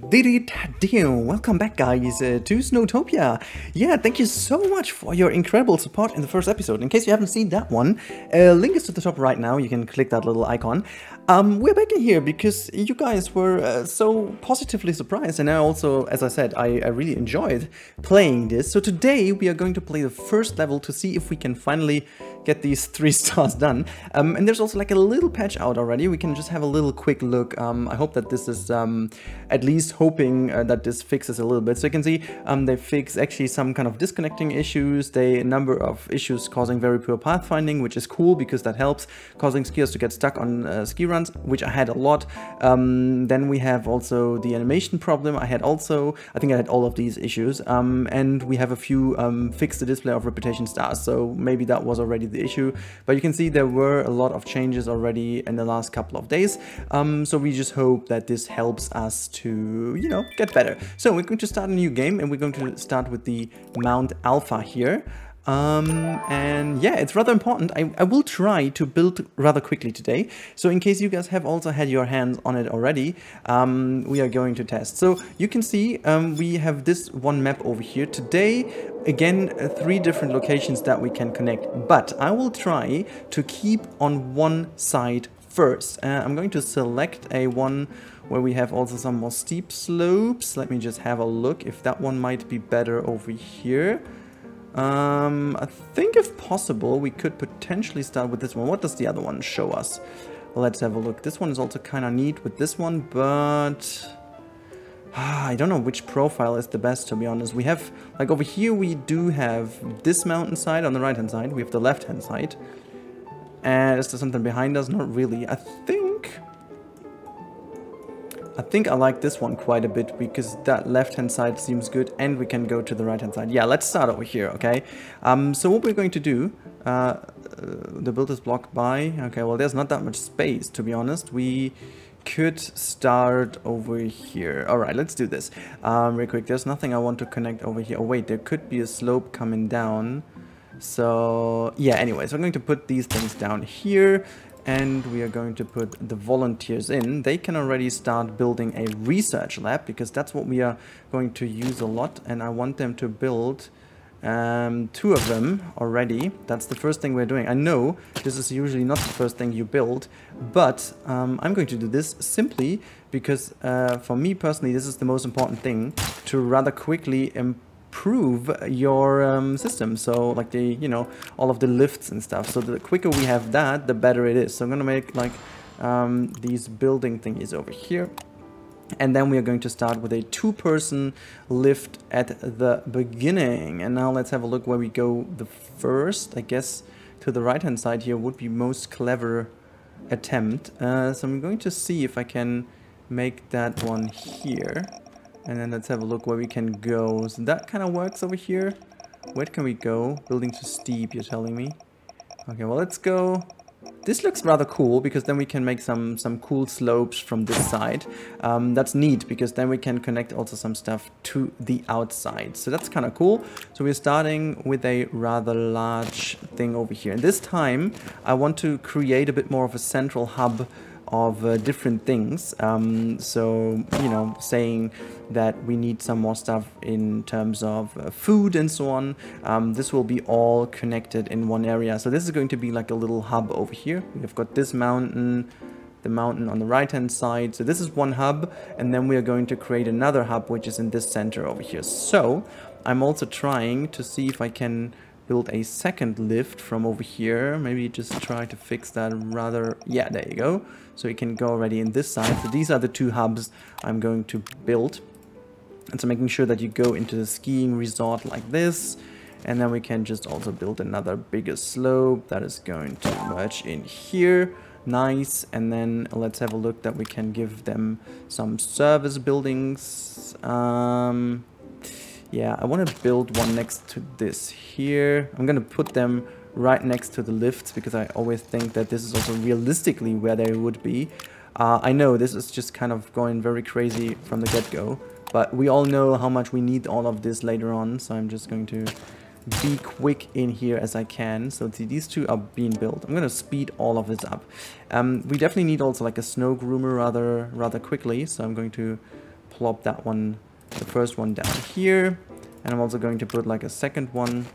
Welcome back, guys, to Snowtopia. Yeah, thank you so much for your incredible support in the first episode. In case you haven't seen that one, link is to the top right now. You can click that little icon. We're back in here because you guys were so positively surprised, and I also, as I said, I really enjoyed playing this. So today we are going to play the first level to see if we can finally get these 3 stars done. And there's also like a little patch out already. We can just have a little quick look. I hope that this is at least hoping that this fixes a little bit. So you can see they fix actually some kind of disconnecting issues. They number of issues causing very poor pathfinding, which is cool because that helps causing skiers to get stuck on ski runs, which I had a lot. Then we have also the animation problem. I think I had all of these issues. And we have a few fix the display of reputation stars. So maybe that was already the issue, but you can see there were a lot of changes already in the last couple of days, so we just hope that this helps us to, you know, get better. So we're going to start a new game, and we're going to start with the Mount Alpha here. And yeah, it's rather important. I will try to build rather quickly today, so in case you guys have also had your hands on it already, we are going to test. So you can see we have this one map over here today. Again, 3 different locations that we can connect, but I will try to keep on one side first. I'm going to select a one where we have also some more steep slopes. Let me just have a look if that one might be better over here. I think if possible, we could potentially start with this one. What does the other one show us? Let's have a look. This one is also kind of neat with this one, but I don't know which profile is the best, to be honest. We have, like over here, we do have this mountainside on the right-hand side. We have the left-hand side. And is there something behind us? Not really. I think I like this one quite a bit because that left-hand side seems good, and we can go to the right-hand side. Yeah, let's start over here, okay? So what we're going to do, the build is blocked by... Okay, well, there's not that much space, to be honest. We could start over here. All right, let's do this. Real quick, there's nothing I want to connect over here. Oh, wait, there could be a slope coming down. So, yeah, anyways, I'm going to put these things down here. And we are going to put the volunteers in. They can already start building a research lab because that's what we are going to use a lot. And I want them to build 2 of them already. That's the first thing we're doing. I know this is usually not the first thing you build, but I'm going to do this simply because for me personally, this is the most important thing, to rather quickly improve your system. So like the, you know, all of the lifts and stuff. So the quicker we have that, the better it is. So I'm gonna make like these building thingies over here. And then we are going to start with a 2-person lift at the beginning. And now let's have a look where we go the first. I guess to the right-hand side here would be most clever attempt. So I'm going to see if I can make that one here. And then let's have a look where we can go. So that kind of works over here. Where can we go? Building too steep, you're telling me. Okay, well, let's go. This looks rather cool because then we can make some cool slopes from this side. That's neat because then we can connect also some stuff to the outside. So that's kind of cool. So we're starting with a rather large thing over here. And this time I want to create a bit more of a central hub of different things. So, you know, saying that we need some more stuff in terms of food and so on. This will be all connected in one area. So this is going to be like a little hub over here. We've got this mountain, the mountain on the right-hand side. So this is one hub, and then we are going to create another hub, which is in this center over here. So I'm also trying to see if I can build a second lift from over here. Maybe just try to fix that rather... Yeah, there you go. So you can go already in this side. So these are the 2 hubs I'm going to build. And so making sure that you go into the skiing resort like this. And then we can just also build another bigger slope that is going to merge in here. Nice. And then let's have a look that we can give them some service buildings. Yeah, I want to build one next to this here. I'm going to put them right next to the lifts because I always think that this is also realistically where they would be. I know this is just kind of going very crazy from the get-go, but we all know how much we need all of this later on. So I'm just going to be quick in here as I can. So see, these 2 are being built. I'm going to speed all of this up. We definitely need also like a snow groomer rather quickly. So I'm going to plop that one, the first one down here. And I'm also going to put like a second one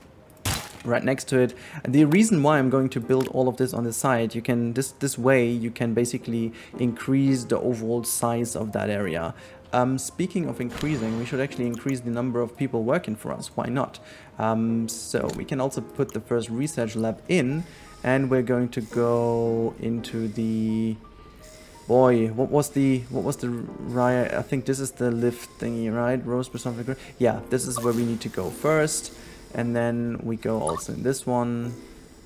right next to it. And the reason why I'm going to build all of this on the side, you can this way you can basically increase the overall size of that area. Speaking of increasing, we should actually increase the number of people working for us. Why not? So we can also put the first research lab in, and we're going to go into the boy. What was the right? I think this is the lift thingy, right? Rose or something. Yeah, this is where we need to go first. And then we go also in this one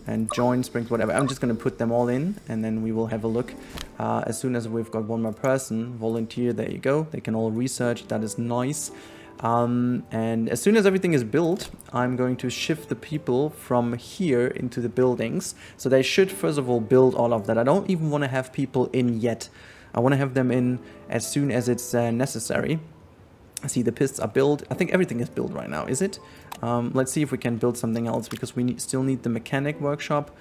and join springs, whatever. I'm just going to put them all in, and then we will have a look. As soon as we've got one more person, volunteer, there you go. They can all research. That is nice. And as soon as everything is built, I'm going to shift the people from here into the buildings. So they should, first of all, build all of that. I don't even want to have people in yet. I want to have them in as soon as it's necessary. See, the pits are built. I think everything is built right now, is it? Let's see if we can build something else, because we still need the mechanic workshop.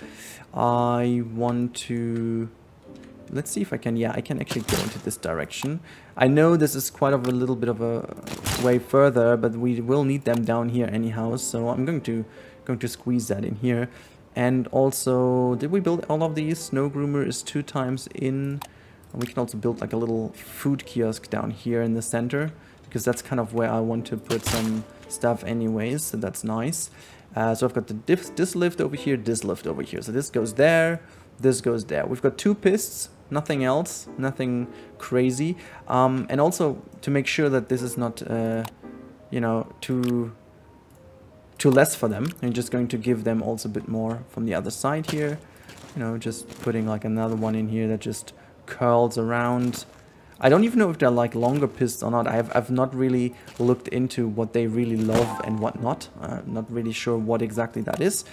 I want to... Let's see if I can... Yeah, I can actually go into this direction. I know this is quite of a little bit of a way further, but we will need them down here anyhow. So I'm going to squeeze that in here. And also, did we build all of these? Snow groomer is 2 times in. We can also build like a little food kiosk down here in the center, because that's kind of where I want to put some stuff anyways, so that's nice. So I've got this lift over here, this lift over here. So this goes there, this goes there. We've got 2 pists, nothing else, nothing crazy. And also to make sure that this is not, you know, too less for them. I'm just going to give them also a bit more from the other side here. You know, just putting like another one in here that just curls around. I don't even know if they're like longer pists or not. I've not really looked into what they really love and what not. I'm not really sure what exactly that is.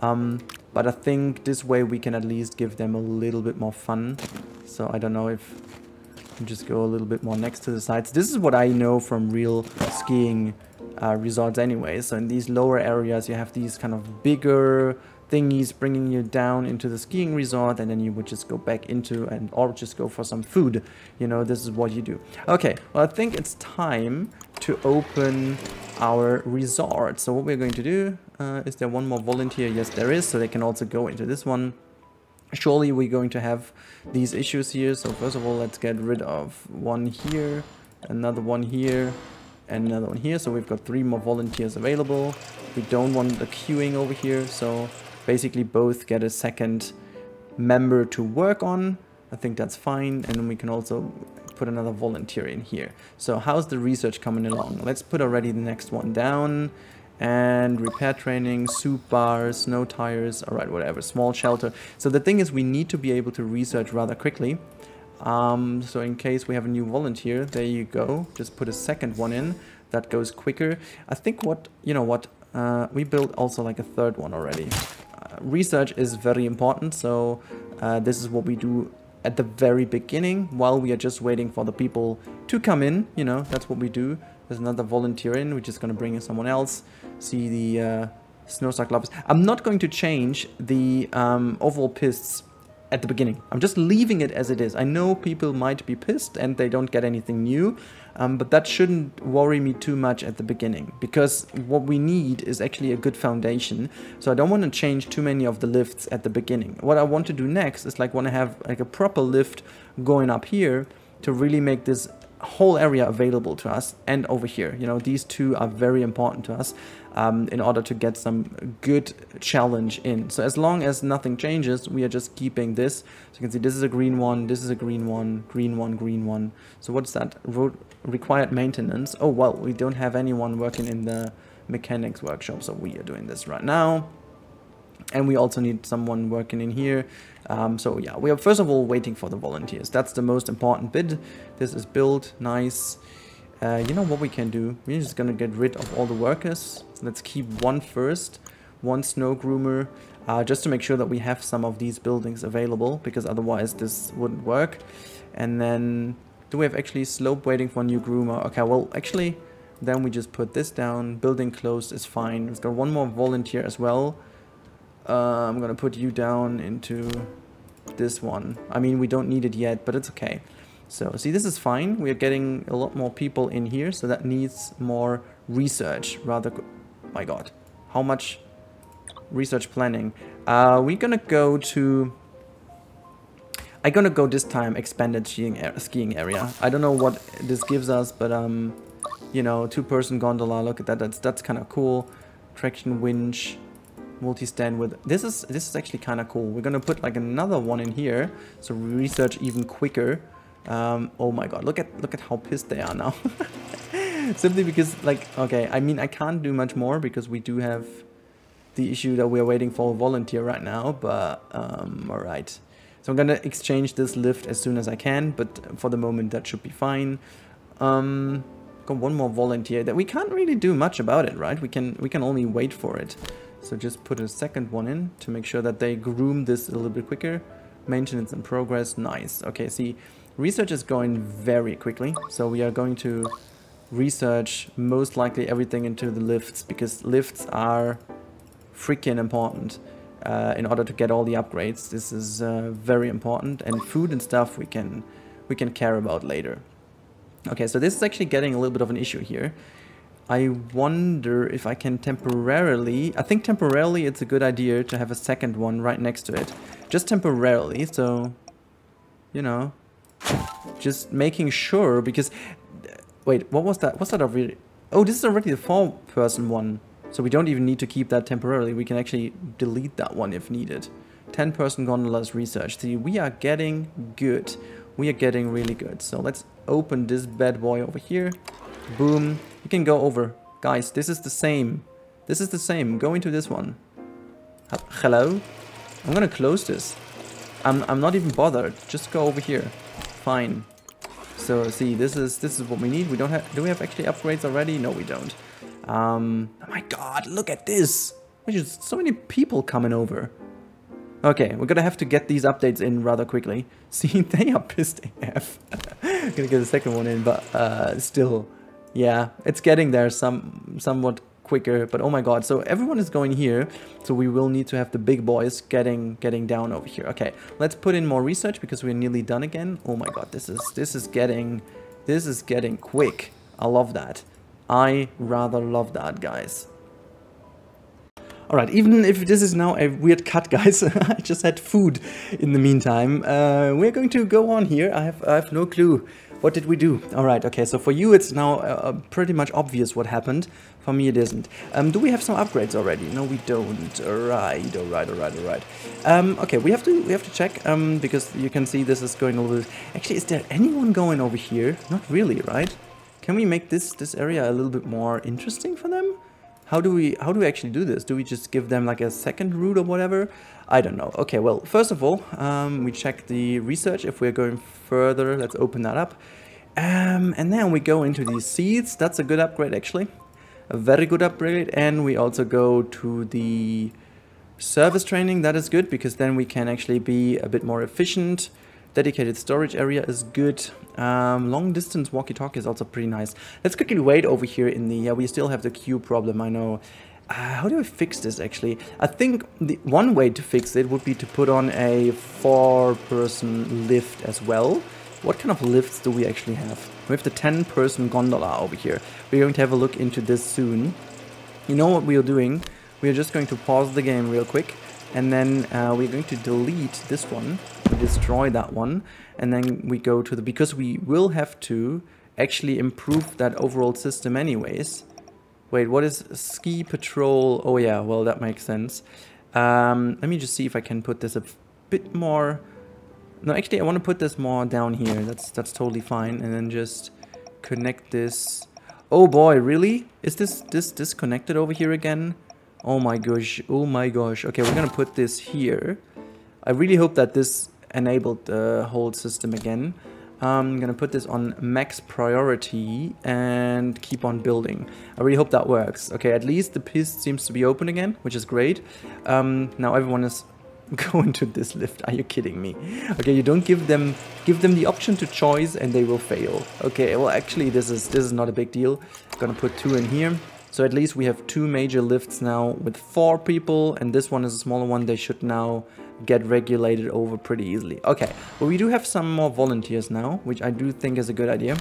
But I think this way we can at least give them a little bit more fun. So I don't know if I can just go a little bit more next to the sides. This is what I know from real skiing resorts anyway. So in these lower areas you have these kind of bigger thingies bringing you down into the skiing resort, and then you would just go back into or just go for some food. You know, this is what you do. Okay, well, I think it's time to open our resort. So what we're going to do, is there one more volunteer? Yes, there is, so they can also go into this one. Surely we're going to have these issues here. So first of all, let's get rid of one here, another one here, and another one here. So we've got 3 more volunteers available. We don't want the queuing over here, so basically both get a second member to work on. I think that's fine. And then we can also put another volunteer in here. So how's the research coming along? Let's put already the next one down. And repair training, soup bars, snow tires, all right, whatever, small shelter. So the thing is, we need to be able to research rather quickly. So in case we have a new volunteer, there you go. Just put a second one in. That goes quicker. I think what, you know what, we built also like a third one already. Research is very important, so this is what we do at the very beginning while we are just waiting for the people to come in. You know, that's what we do. There's another volunteer in. We're just going to bring in someone else. See the snowstack lovers. I'm not going to change the overall pists at the beginning. I'm just leaving it as it is. I know people might be pissed and they don't get anything new, but that shouldn't worry me too much at the beginning, because what we need is actually a good foundation. So I don't want to change too many of the lifts at the beginning. What I want to do next is like want to have like a proper lift going up here to really make this whole area available to us, and over here, you know, these 2 are very important to us in order to get some good challenge in. So as long as nothing changes, we are just keeping this. So you can see this is a green one, this is a green one, green one, green one. So what's that? Road required maintenance. Oh, well, we don't have anyone working in the mechanics workshop, so we are doing this right now. And we also need someone working in here. So yeah, we are first of all waiting for the volunteers. That's the most important bit. This is built, nice. You know what we can do? We're just gonna get rid of all the workers. Let's keep one first, one snow groomer, just to make sure that we have some of these buildings available, because otherwise this wouldn't work. And then, do we have actually slope waiting for a new groomer? Okay, well, actually, then we just put this down. Building closed is fine. We've got one more volunteer as well. I'm gonna put you down into this one. I mean, we don't need it yet, but it's okay. So see, this is fine. We're getting a lot more people in here, so that needs more research. Rather, my God, how much research planning? We're gonna go to. I'm gonna go this time expanded skiing area. I don't know what this gives us, but you know, 2-person gondola. Look at that. That's kind of cool. Traction winch. Multi-stand with this is actually kind of cool. We're gonna put like another one in here, so research even quicker. Oh my God, look at how pissed they are now. Simply because, like, okay, I mean, I can't do much more because we do have the issue that we're waiting for a volunteer right now, but all right, so I'm gonna exchange this lift as soon as I can, but for the moment that should be fine. Got one more volunteer that we can't really do much about it, right? We can only wait for it. So just put a second one in to make sure that they groom this a little bit quicker. Maintenance in progress, nice. Okay, see, research is going very quickly. So we are going to research most likely everything into the lifts, because lifts are freaking important in order to get all the upgrades. This is very important, and food and stuff we can care about later. Okay, so this is actually getting a little bit of an issue here. I wonder if I can temporarily... I think temporarily it's a good idea to have a second one right next to it. Just temporarily, so... You know... Just making sure, because... Wait, what was that? What's that already? Oh, this is already the 4-person one. So we don't even need to keep that temporarily. We can actually delete that one if needed. 10-person gondolas research. See, we are getting good. We are getting really good. So let's open this bad boy over here. Boom. You can go over. Guys, this is the same. This is the same. Go into this one. Hello? I'm gonna close this. I'm not even bothered. Just go over here. Fine. So see, this is what we need. We don't have... Do we have actually upgrades already? No, we don't. Oh my God, look at this. There's just so many people coming over. Okay, we're gonna have to get these updates in rather quickly. See, they are pissed AF. I'm gonna get the second one in, but still... Yeah, it's getting there somewhat quicker, but oh my God. So everyone is going here, so we will need to have the big boys getting down over here. Okay, let's put in more research because we're nearly done again. Oh my God, this is getting quick. I love that. I rather love that, guys. All right, even if this is now a weird cut, guys, I just had food in the meantime. We're going to go on here. I have no clue. What did we do? All right, okay, so for you it's now pretty much obvious what happened. For me it isn't. Do we have some upgrades already? No, we don't. All right. Okay, we have to check because you can see this is going a little bit... Actually, is there anyone going over here? Not really, right? Can we make this area a little bit more interesting for them? How do we actually do this? Do we just give them like a second route or whatever? I don't know. Okay, well, first of all, we check the research. If we're going further, let's open that up. And then we go into these seeds. That's a good upgrade, actually. A very good upgrade. And we also go to the service training. That is good, because then we can actually be a bit more efficient. Dedicated storage area is good. Long distance walkie-talkie is also pretty nice. Let's quickly wait over here in the... Yeah, we still have the queue problem, I know. How do I fix this, actually? I think the one way to fix it would be to put on a 4-person lift as well. What kind of lifts do we actually have? We have the 10-person gondola over here. We're going to have a look into this soon. You know what we are doing? We are just going to pause the game real quick. And then we're going to delete this one, destroy that one. And then we go to the... Because we will have to actually improve that overall system anyways. Wait, what is ski patrol? Oh yeah, well, that makes sense. Let me just see if I can put this a bit more... No, actually, I want to put this more down here. That's totally fine. And then just connect this. Oh boy, really? Is this disconnected over here again? Oh my gosh, oh my gosh. Okay, we're going to put this here. I really hope that this enabled the whole system again. I'm going to put this on max priority and keep on building. I really hope that works. Okay, at least the piste seems to be open again, which is great. Now everyone is going to this lift. Are you kidding me? Okay, you don't give them the option to choice and they will fail. Okay, well, actually, this is not a big deal. I'm going to put 2 in here. So at least we have 2 major lifts now with 4 people, and this one is a smaller one. They should now get regulated over pretty easily. Okay, well, we do have some more volunteers now, which I do think is a good idea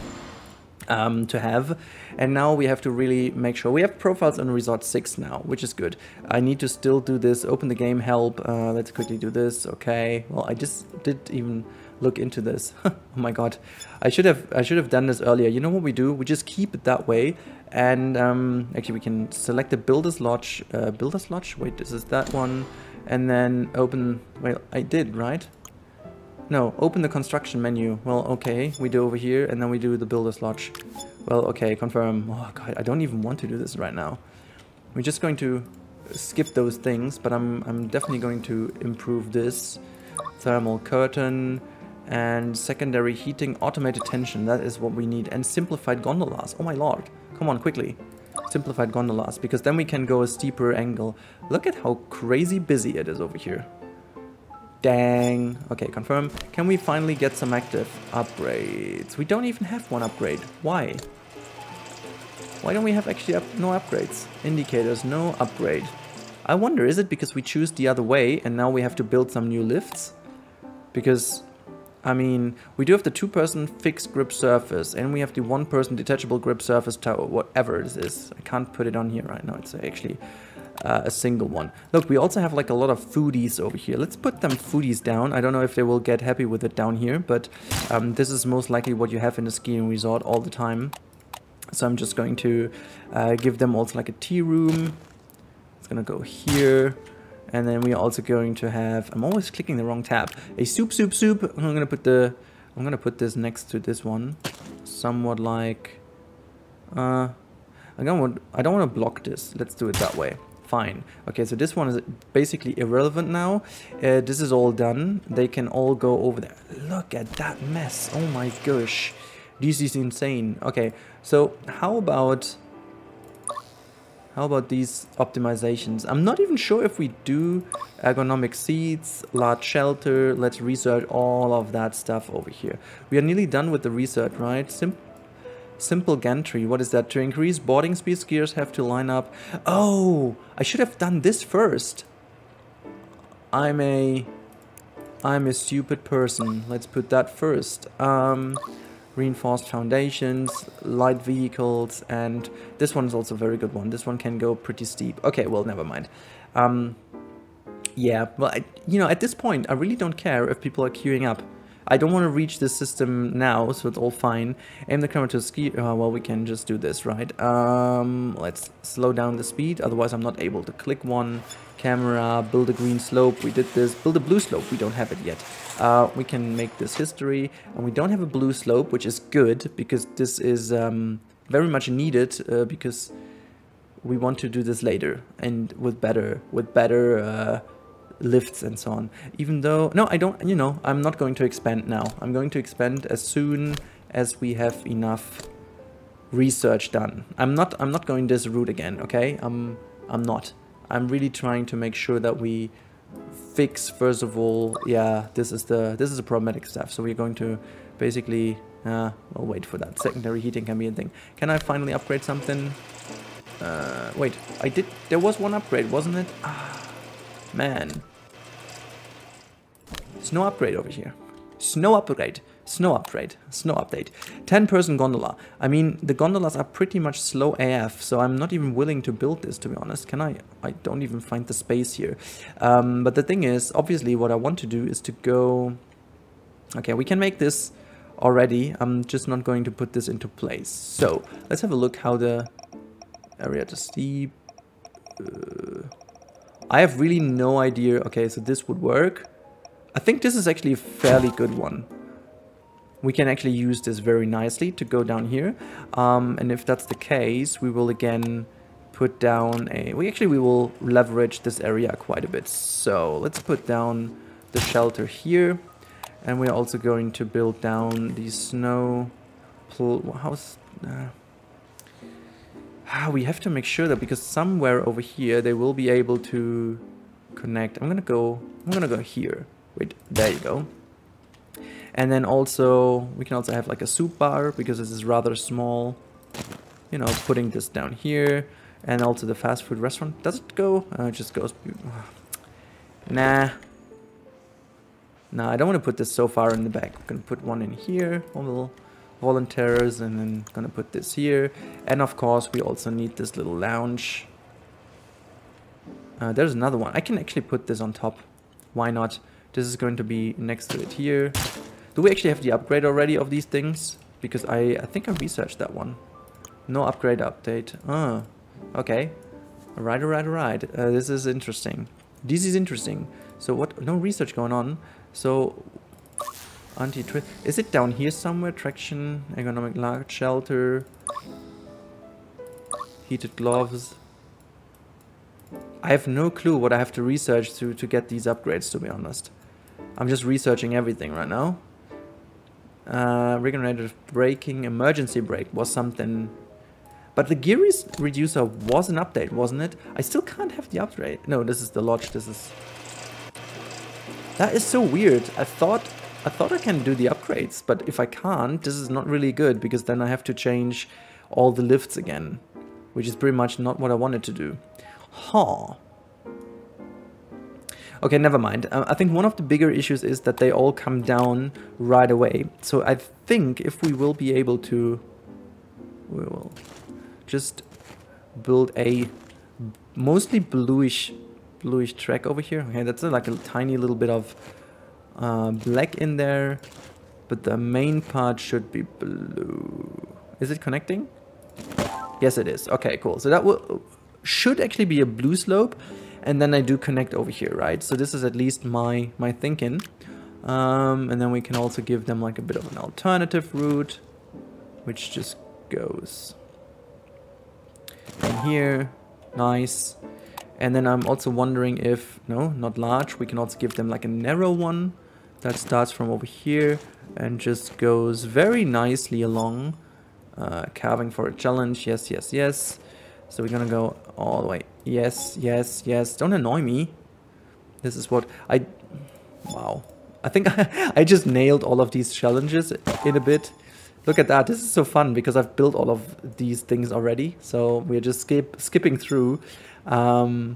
to have. And now we have to really make sure we have profiles on Resort 6 now, which is good. I need to still do this, open the game, help. Let's quickly do this. Okay, well, I just didn't even look into this. Oh my god, I should have done this earlier. You know what we do? We just keep it that way. And actually, we can select the Builder's Lodge. Wait, this is that one. And then open, well, I did, right? No, open the construction menu. Well, okay, we do over here, and then we do the Builder's Lodge. Well, okay, confirm. Oh god, I don't even want to do this right now. We're just going to skip those things, but I'm definitely going to improve this. Thermal curtain and secondary heating, automated tension, that is what we need. And simplified gondolas. Oh my lord, come on, quickly. Simplified gondolas, because then we can go a steeper angle. Look at how crazy busy it is over here. Dang. Okay, confirm. Can we finally get some active upgrades? We don't even have one upgrade. Why? Why don't we have actually no upgrades? Indicators, no upgrade. I wonder, is it because we choose the other way and now we have to build some new lifts? Because, I mean, we do have the 2-person fixed grip surface, and we have the 1-person detachable grip surface tower, whatever this is. I can't put it on here right now. It's actually a single one. Look, we also have like a lot of foodies over here. Let's put them foodies down. I don't know if they will get happy with it down here, but this is most likely what you have in a skiing resort all the time. So I'm just going to give them also like a tea room. It's gonna go here. And then we're also going to have, I'm always clicking the wrong tab, a soup. I'm gonna put this next to this one, somewhat like, I don't want to block this. Let's do it that way. Fine. Okay, so this one is basically irrelevant now. This is all done. They can all go over there. Look at that mess. Oh my gosh, this is insane. Okay, so how about these optimizations? I'm not even sure if we do ergonomic seats, large shelter. Let's research all of that stuff over here. We are nearly done with the research, right? Simple gantry. What is that? To increase boarding speed, skiers have to line up. Oh, I should have done this first. I'm a stupid person. Let's put that first. Reinforced foundations, light vehicles, and this one is also a very good one. This one can go pretty steep. Okay, well, never mind. Yeah, well, you know, at this point, I really don't care if people are queuing up. I don't want to reach this system now, so it's all fine. Aim the camera to ski. Well, we can just do this, right? Let's slow down the speed, otherwise I'm not able to click one. Camera, build a green slope, we did this. Build a blue slope, we don't have it yet. We can make this history, and we don't have a blue slope, which is good, because this is very much needed, because we want to do this later, and with better lifts and so on. Even though, no, I don't, you know, I'm not going to expand now. I'm going to expand as soon as we have enough research done. I'm not going this route again, okay? I'm not. I'm really trying to make sure that we fix, first of all, yeah, this is the problematic stuff. So we're going to basically, we'll wait for that. Secondary heating can be a thing. Can I finally upgrade something? Wait, I did, there was one upgrade, wasn't it? Ah, man. There's no upgrade over here. Snow update. 10-person gondola. I mean, the gondolas are pretty much slow AF, so I'm not even willing to build this, to be honest. Can I? I don't even find the space here. But the thing is, obviously, what I want to do is to go... Okay, we can make this already. I'm just not going to put this into place. So, let's have a look how the area to steep... I have really no idea. Okay, so this would work. I think this is actually a fairly good one. We can actually use this very nicely to go down here. And if that's the case, we will again put down a... We will leverage this area quite a bit. So let's put down the shelter here. And we're also going to build down the snow... we have to make sure that, because somewhere over here, they will be able to connect. I'm gonna go here. Wait, there you go. And then also, we can also have like a soup bar, because this is rather small. You know, putting this down here. And also the fast food restaurant. Does it go? It just goes... Nah. Now, I don't want to put this so far in the back. I'm going to put one in here, one little volunteers, and then going to put this here. And of course, we also need this little lounge. There's another one. I can actually put this on top. Why not? This is going to be next to it here. Do we actually have the upgrade already of these things? Because I think I researched that one. No upgrade update. Ah, okay. Alright, alright, alright. This is interesting. This is interesting. So what? No research going on. So, anti-drift. Is it down here somewhere? Traction, ergonomic large shelter, heated gloves. I have no clue what I have to research to get these upgrades, to be honest. I'm just researching everything right now. Regenerative braking, emergency brake was something. But the gear reducer was an update, wasn't it? I still can't have the upgrade. No, this is the lodge. This is... That is so weird. I thought I can do the upgrades, but if I can't, this is not really good, because then I have to change all the lifts again, which is pretty much not what I wanted to do. Huh. Okay, never mind. I think one of the bigger issues is that they all come down right away. So I think if we will be able to... We will just build a mostly bluish track over here. Okay, that's like a tiny little bit of black in there, but the main part should be blue. Is it connecting? Yes, it is. Okay, cool. So that will should actually be a blue slope, and then I do connect over here, right? So this is at least my thinking. And then we can also give them like a bit of an alternative route, which just goes in here. Nice. And then I'm also wondering if, no, not large, we can also give them like a narrow one that starts from over here and just goes very nicely along, carving for a challenge. Yes, yes, yes. So we're gonna go all the way. Yes, yes, yes. Don't annoy me. This is what I... Wow. I think I just nailed all of these challenges in a bit. Look at that. This is so fun because I've built all of these things already. So we're just skipping through. I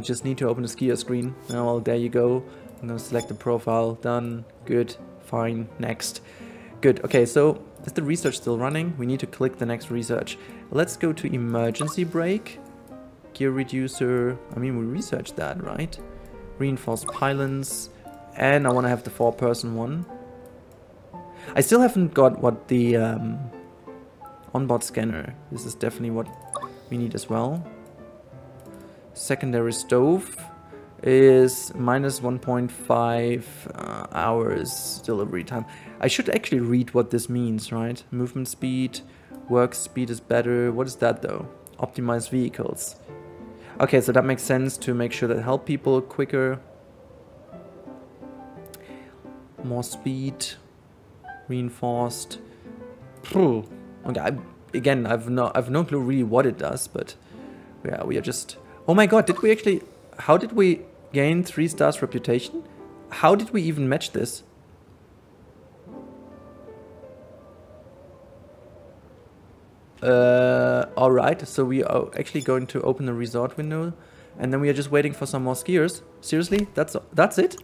just need to open the skier screen. Oh, well, there you go. I'm gonna select the profile. Done. Good. Fine. Next. Good. Okay, so is the research still running? We need to click the next research. Let's go to emergency brake. Gear reducer. I mean, we researched that, right? Reinforced pylons. And I want to have the 4-person one. I still haven't got what the onboard scanner. This is definitely what we need as well. Secondary stove is minus 1.5 hours delivery time. I should actually read what this means, right? Movement speed, work speed is better. What is that though? Optimize vehicles. Okay, so that makes sense to make sure that help people quicker. More speed. Reinforced. Okay, again, I've no clue really what it does, but yeah, we are just... Oh my god, did we actually... How did we gain 3 stars reputation? How did we even match this? Alright, so we are actually going to open the resort window, and then we are just waiting for some more skiers. Seriously? That's it?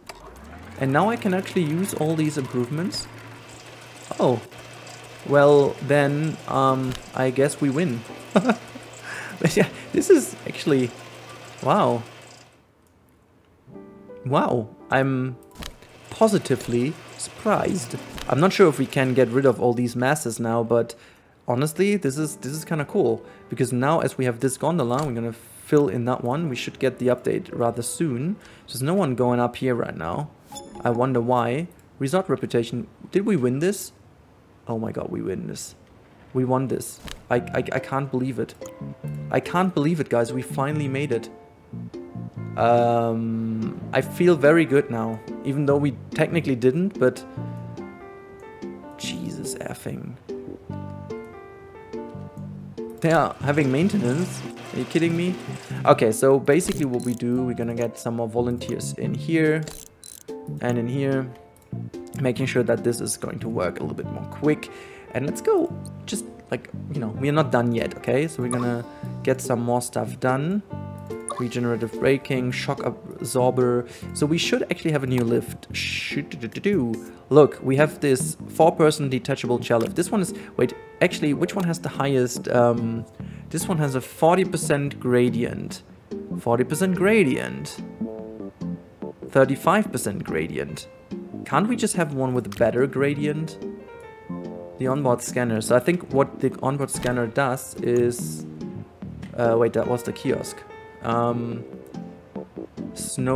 And now I can actually use all these improvements. Oh. Well, then, I guess we win. But yeah, this is actually... Wow. Wow. I'm positively surprised. I'm not sure if we can get rid of all these masses now, but honestly, this is kind of cool. Because now as we have this gondola, we're going to fill in that one. We should get the update rather soon. There's no one going up here right now. I wonder why. Resort reputation. Did we win this? Oh my god, we win this. We won this. I can't believe it. I can't believe it, guys. We finally made it. I feel very good now. Even though we technically didn't, but... Jesus effing. They are having maintenance. Are you kidding me? Okay, so basically what we do, we're gonna get some more volunteers in here. And in here. Making sure that this is going to work a little bit more quick. And let's go, just like, you know, we're not done yet, okay? So we're gonna get some more stuff done. regenerative braking, shock absorber. So we should actually have a new lift. Look, we have this 4-person detachable chair lift. This one is, wait, actually, which one has the highest? This one has a 40% gradient. 40% gradient. 35% gradient. Can't we just have one with a better gradient? The onboard scanner. So I think what the onboard scanner does is... wait, that was the kiosk. Snow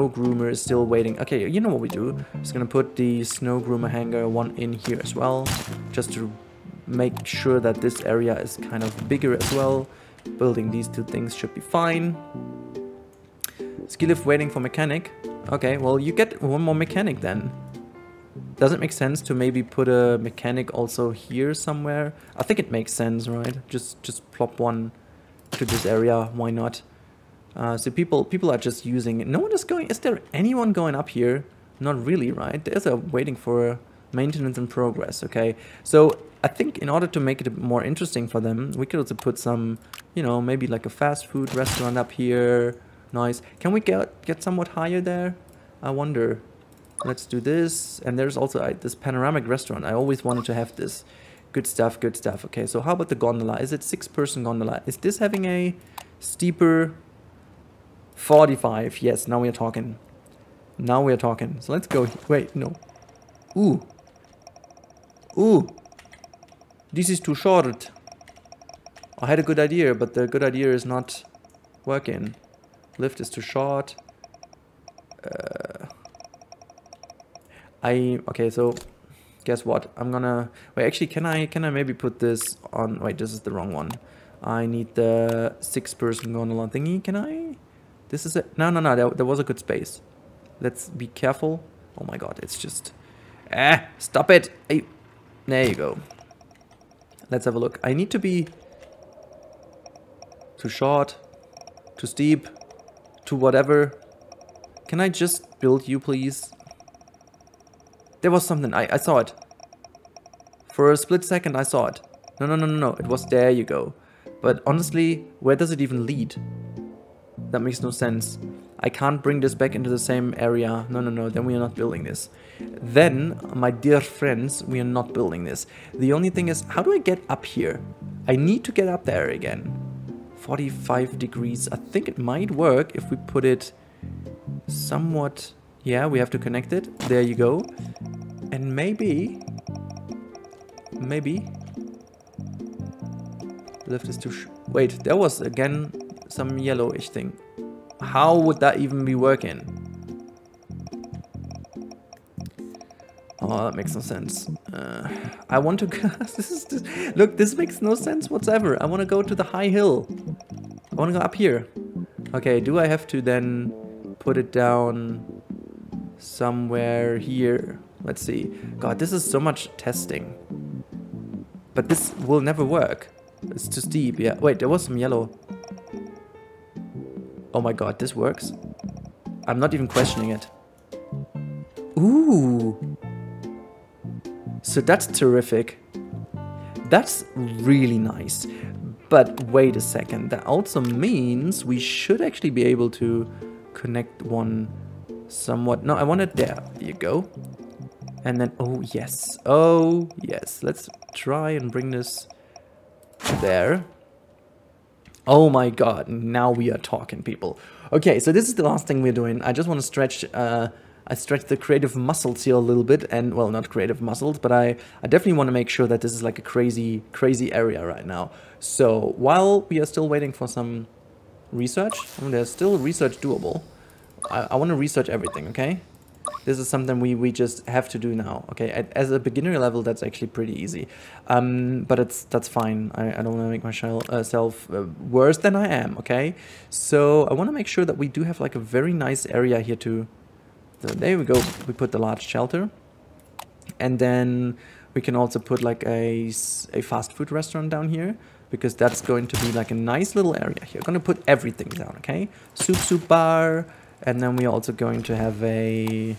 groomer is still waiting. Okay, you know what we do. I'm just gonna put the snow groomer hanger one in here as well, just to make sure that this area is kind of bigger as well. Building these two things should be fine. Ski lift waiting for mechanic. Okay, well, you get one more mechanic then. Does it make sense to maybe put a mechanic also here somewhere? I think it makes sense, right? Just plop one to this area. Why not? So people are just using it. No one is going. Is there anyone going up here? Not really, right? There's a waiting for maintenance in progress. Okay, so I think in order to make it more interesting for them, we could also put some, you know, maybe like a fast food restaurant up here. Nice. Can we get somewhat higher there? I wonder. Let's do this. And there's also this panoramic restaurant. I always wanted to have this. Good stuff, good stuff. Okay, so how about the gondola? Is it 6-person gondola? Is this having a steeper 45? Yes, now we're talking. Now we're talking. So let's go. Wait, no. Ooh. Ooh. This is too short. I had a good idea, but the good idea is not working. Lift is too short. Okay, so... Guess what? I'm gonna... Wait, actually, can I maybe put this on... Wait, this is the wrong one. I need the 6-person gondola thingy. Can I? This is it. No, no, no. There was a good space. Let's be careful. Oh my god, it's just... Ah! Stop it! There you go. Let's have a look. I need to be... Too short. Too steep. Too whatever. Can I just build you, please? There was something. I saw it. For a split second, I saw it. No, no, no, no, no. It was there you go. But honestly, where does it even lead? That makes no sense. I can't bring this back into the same area. No, no, no. Then we are not building this. Then, my dear friends, we are not building this. The only thing is, how do I get up here? I need to get up there again. 45 degrees. I think it might work if we put it somewhat... Yeah, we have to connect it. There you go. And maybe lift is too wait, there was again some yellowish thing. How would that even be working? Oh, that makes no sense. I want to look, this makes no sense whatsoever. I want to go to the high hill. I want to go up here. Okay, do I have to then put it down somewhere here? Let's see. God, this is so much testing. But this will never work. It's too steep. Yeah. Wait, there was some yellow. Oh my god, this works? I'm not even questioning it. Ooh. So that's terrific. That's really nice. But wait a second. That also means we should actually be able to connect one somewhat. No, I want it there. There you go. And then, oh yes. Oh yes. Let's try and bring this there. Oh my god. Now we are talking, people. Okay, so this is the last thing we're doing. I just want to stretch, I stretch the creative muscles here a little bit. And, well, not creative muscles, but I definitely want to make sure that this is like a crazy, crazy area right now. So, while we are still waiting for some research, I mean, there's still research doable. I want to research everything, okay? This is something we just have to do now, okay? As a beginner level, that's actually pretty easy. But that's fine. I don't want to make myself worse than I am, okay? So I want to make sure that we do have like a very nice area here too. So there we go. We put the large shelter. And then we can also put like a fast food restaurant down here, because that's going to be like a nice little area here. Going to put everything down, okay? Soup bar. And then we're also going to have a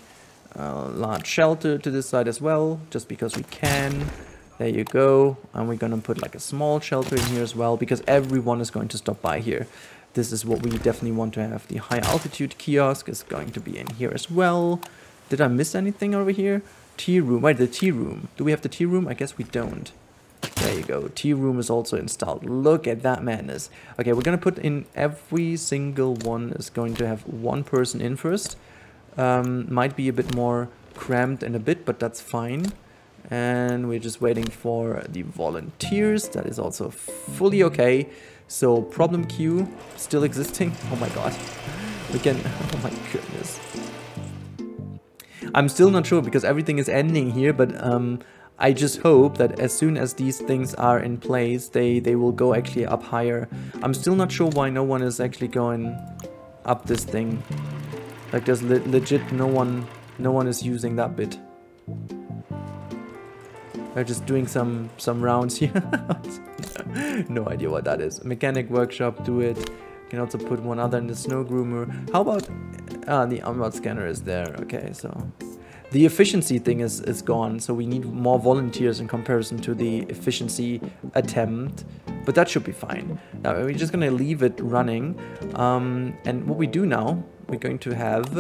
large shelter to this side as well, just because we can. There you go. And we're going to put like a small shelter in here as well, because everyone is going to stop by here. This is what we definitely want to have. The high altitude kiosk is going to be in here as well. Did I miss anything over here? Tea room. Wait, the tea room. Do we have the tea room? I guess we don't. There you go. Tea room is also installed. Look at that madness. Okay, we're going to put in every single one is going to have one person in first. Might be a bit more cramped in a bit, but that's fine. And we're just waiting for the volunteers. That is also fully okay. So problem queue still existing. Oh my god. We can... Oh my goodness. I'm still not sure because everything is ending here, but I just hope that as soon as these things are in place, they will go actually up higher. I'm still not sure why no one is actually going up this thing. Like there's legit no one is using that bit. They're just doing some rounds here. No idea what that is. Mechanic workshop, do it. You can also put one other in the snow groomer. How about the armor scanner is there? Okay, so the efficiency thing is gone, so we need more volunteers in comparison to the efficiency attempt, but that should be fine. Now we're just gonna leave it running, and what we do now, we're going to have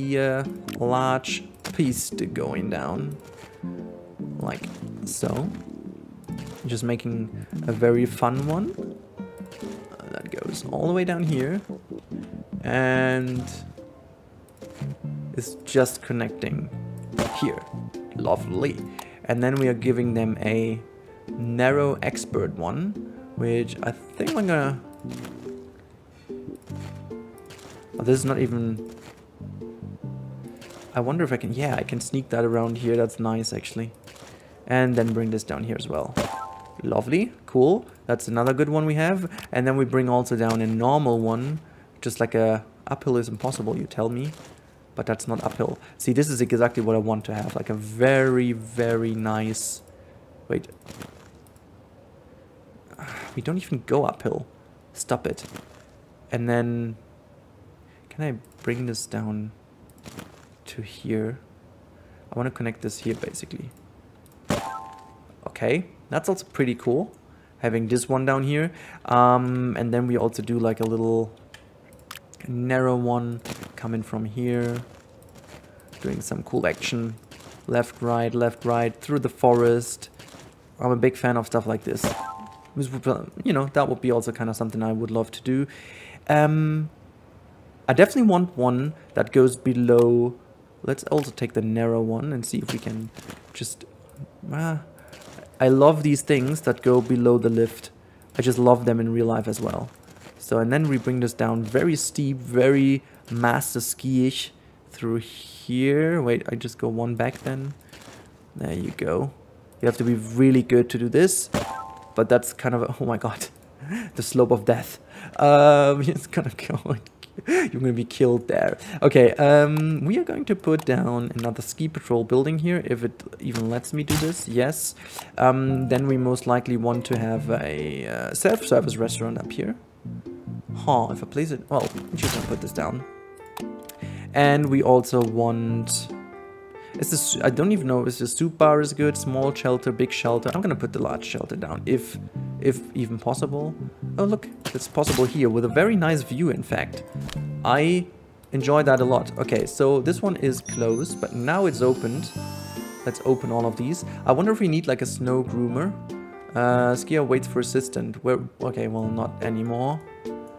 the large piece going down, like so. Just making a very fun one. That goes all the way down here, and... is just connecting here. Lovely. And then we are giving them a narrow expert one, which I think I'm gonna... Oh, this is not even... I wonder if I can... Yeah, I can sneak that around here. That's nice, actually. And then bring this down here as well. Lovely. Cool. That's another good one we have. And then we bring also down a normal one. Just like a... Uphill is impossible, you tell me. But that's not uphill. See, this is exactly what I want to have. Like a very, very nice... Wait. We don't even go uphill. Stop it. And then... Can I bring this down to here? I want to connect this here, basically. Okay. That's also pretty cool. Having this one down here. And then we also do like a little... narrow one coming from here, doing some cool action, left right through the forest. I'm a big fan of stuff like this. You know, that would be also kind of something I would love to do. I definitely want one that goes below. Let's also take the narrow one and see if we can just I love these things that go below the lift. I just love them in real life as well. So, and then we bring this down very steep, very master ski-ish through here. Wait, I just go one back then. There you go. You have to be really good to do this. But that's kind of, oh my god, the slope of death. It's gonna go, you're gonna be killed there. Okay, we are going to put down another ski patrol building here, if it even lets me do this, yes. Then we most likely want to have a self-service restaurant up here. Huh, if I place it... Well, I'm just gonna put this down. And we also want... Is this, I don't even know if the soup bar is good, small shelter, big shelter. I'm gonna put the large shelter down, if even possible. Oh, look, it's possible here with a very nice view, in fact. I enjoy that a lot. Okay, so this one is closed, but now it's opened. Let's open all of these. I wonder if we need, like, a snow groomer. Skier waits for assistant. Where? Okay, well, not anymore.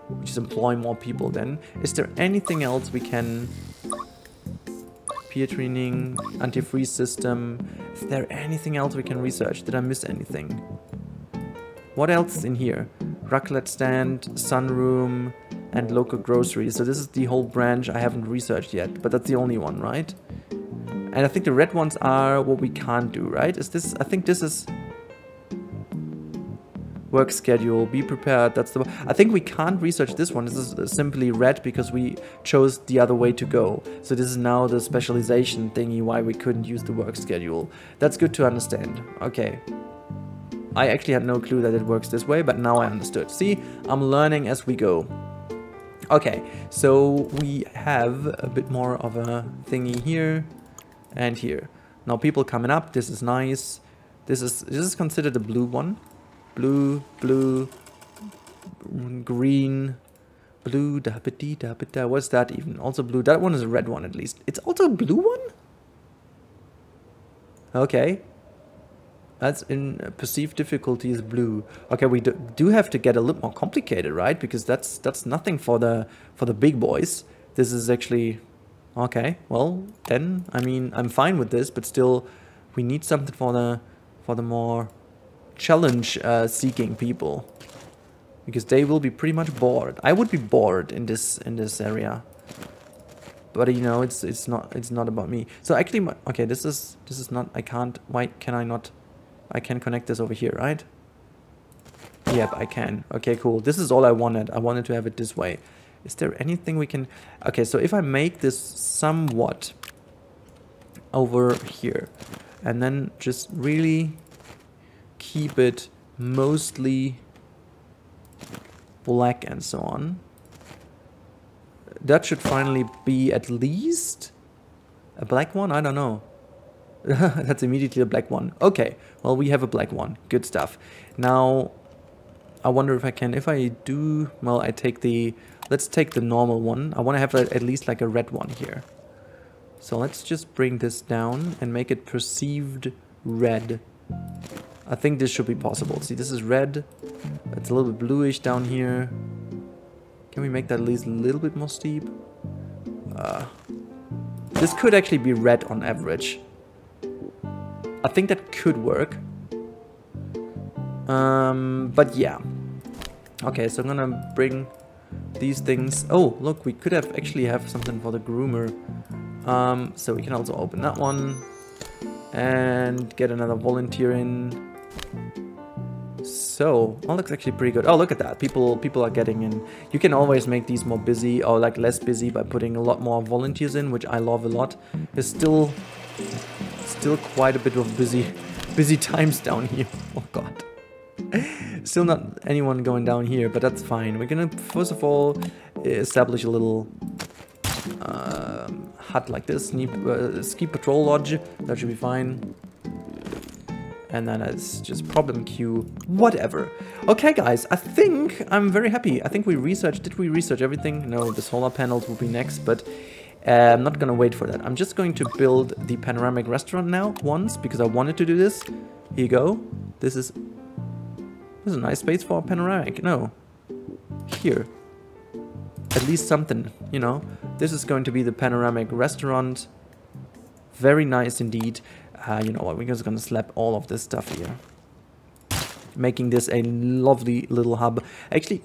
We just employ more people then. Is there anything else we can... Peer training, antifreeze system. Is there anything else we can research? Did I miss anything? What else is in here? Raclette stand, sunroom, and local groceries. So this is the whole branch I haven't researched yet, but that's the only one, right? And I think the red ones are what we can't do, right? Is this... I think this is... Work schedule, be prepared, that's the... I think we can't research this one. This is simply red because we chose the other way to go. So this is now the specialization thingy why we couldn't use the work schedule. That's good to understand. Okay. I actually had no clue that it works this way, but now I understood. See, I'm learning as we go. Okay, so we have a bit more of a thingy here and here. Now people coming up, this is nice. This is considered a blue one. Blue, green, blue, what's that even? Also blue. That one is a red one at least. It's also a blue one? Okay. That's in perceived difficulty is blue. Okay, we do have to get a little more complicated, right? Because that's nothing for the big boys. This is actually... Okay, well, then, I mean, I'm fine with this, but still, we need something for the more challenge-seeking people. Because they will be pretty much bored. I would be bored in this area. But you know, it's not about me. So actually, okay, this is not. I can't. Why can I not? I can connect this over here, right? Yep, I can. Okay, cool. This is all I wanted. I wanted to have it this way. Is there anything we can? Okay, so if I make this somewhat over here, and then just really keep it mostly black and so on. That should finally be at least a black one? I don't know. That's immediately a black one. Okay, well, we have a black one. Good stuff. Now, I wonder if I can... If I do... Well, I take the... Let's take the normal one. I want to have at least like a red one here. So let's just bring this down and make it perceived red. I think this should be possible. See, this is red. It's a little bit bluish down here. Can we make that at least a little bit more steep? This could actually be red on average. I think that could work. But yeah. Okay, so I'm gonna bring these things. Oh, look, we could have actually have something for the groomer. So we can also open that one. And get another volunteer in. So, well, looks actually pretty good. Oh, look at that. People are getting in. You can always make these more busy or like less busy by putting a lot more volunteers in, which I love a lot. There's still quite a bit of busy times down here. Oh god. Still not anyone going down here, but that's fine. We're gonna first of all establish a little hut like this. Ski patrol lodge. That should be fine. And then it's just problem queue, whatever. Okay, guys, I think I'm very happy. I think we researched. Did we research everything? No, the solar panels will be next, but I'm not gonna wait for that. I'm just going to build the panoramic restaurant now once because I wanted to do this. Here you go. This is a nice space for a panoramic. No, here. At least something, you know. This is going to be the panoramic restaurant. Very nice indeed. You know what, we're just gonna slap all of this stuff here. Making this a lovely little hub. Actually,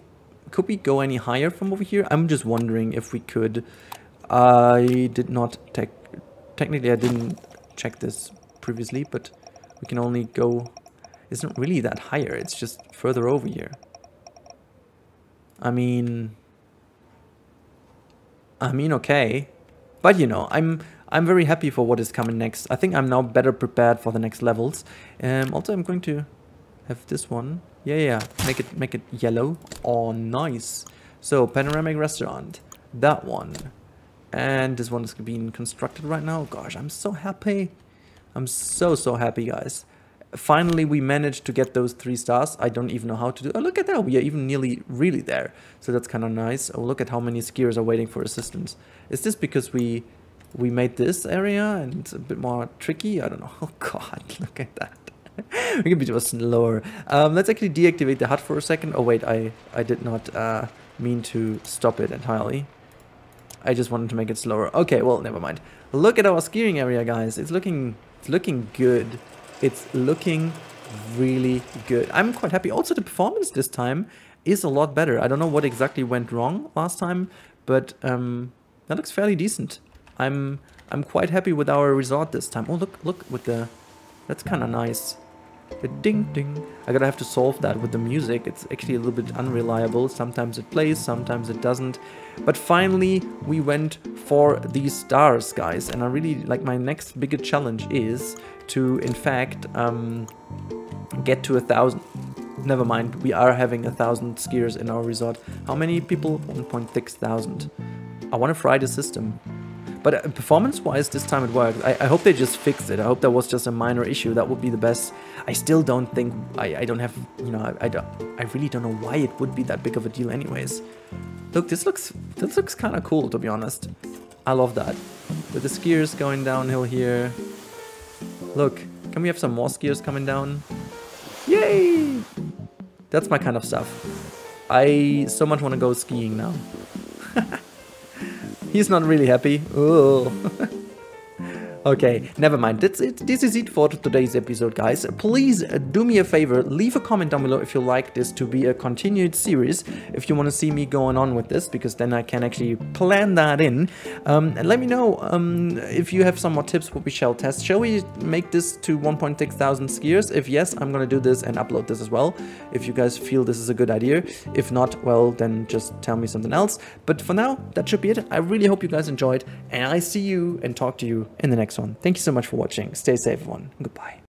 could we go any higher from over here? I'm just wondering if we could. I did not technically I didn't check this previously, but we can only go... It's not really that higher, it's just further over here. I mean, okay. But you know, I'm very happy for what is coming next. I think I'm now better prepared for the next levels. Also, I'm going to have this one. Yeah. Make it yellow. Oh, nice. So, panoramic restaurant. That one. And this one is being constructed right now. Gosh, I'm so happy. I'm so happy, guys. Finally, we managed to get those 3 stars. I don't even know how to do... Oh, look at that. We are even nearly really there. So, that's kind of nice. Oh, look at how many skiers are waiting for assistance. Is this because we made this area and it's a bit more tricky? I don't know. Oh god, look at that. We're gonna be just slower. Let's actually deactivate the HUD for a second. Oh wait, I did not mean to stop it entirely. I just wanted to make it slower. Okay, well, never mind. Look at our skiing area, guys. It's looking good. It's looking really good. I'm quite happy. Also, the performance this time is a lot better. I don't know what exactly went wrong last time, but that looks fairly decent. I'm quite happy with our resort this time. Oh, look with the... That's kind of nice. The ding ding. I gotta have to solve that with the music. It's actually a little bit unreliable. Sometimes it plays, sometimes it doesn't. But finally, we went for these stars, guys. And I really... Like, my next bigger challenge is to, in fact, get to 1,000... Never mind. We are having 1,000 skiers in our resort. How many people? 1,600. I want to fry the system. But performance-wise, this time it worked. I hope they just fixed it. I hope that was just a minor issue. That would be the best. I still don't think... I don't have... You know, I really don't know why it would be that big of a deal anyways. Look, this looks kind of cool, to be honest. I love that. With the skiers going downhill here. Look, can we have some more skiers coming down? Yay! That's my kind of stuff. I so much want to go skiing now. He's not really happy. Oh. Okay, never mind. That's it. This is it for today's episode, guys. Please do me a favor. Leave a comment down below if you like this to be a continued series, if you want to see me going on with this, because then I can actually plan that in. And let me know if you have some more tips what we shall test. Shall we make this to 1,600 skiers? If yes, I'm going to do this and upload this as well, if you guys feel this is a good idea. If not, well, then just tell me something else. But for now, that should be it. I really hope you guys enjoyed, and I see you and talk to you in the next one. Thank you so much for watching. Stay safe, everyone. Goodbye.